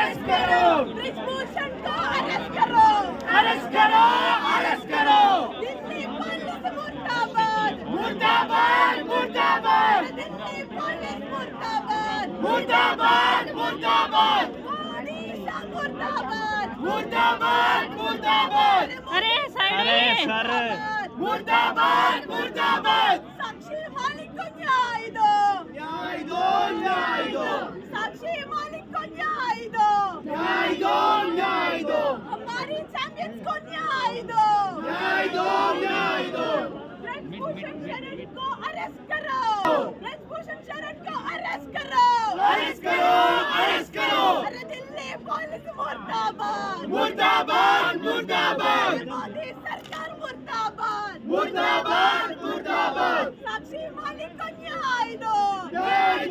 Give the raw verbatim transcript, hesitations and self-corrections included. Arrest करो, bridge Bhushan को arrest करो, अरेस्ट करो, अरेस्ट करो। दिल्ली पुलिस मुर्दाबाद, मुर्दाबाद, मुर्दाबाद। दिल्ली पुलिस मुर्दाबाद, मुर्दाबाद, मुर्दाबाद। मोदी सरकार मुर्दाबाद, मुर्दाबाद। अरे अरे सर मुर्दाबाद, मुर्दाबाद। साक्षी मालिक को न्याय दो, न्याय दो, न्याय दो। साक्षी मालिक को न्याय दो, न्याय दो, न्याय दो। हमारी चैंपियंस को न्याय दो, न्याय दो, न्याय दो। ब्रिज भूषण शरण को अरेस्ट करो, ब्रिज भूषण शरण को अरेस्ट करो, अरेस्ट करो, अरेस्ट करो। अरे दिल्ली पुलिस मुर्दाबाद, मुर्दाबाद, मुर्दाबाद। मोदी सरकार मुर्दाबाद, मुर्दाबाद, मुर्दाबाद। साक्षी मालिक को न्याय दो, न्याय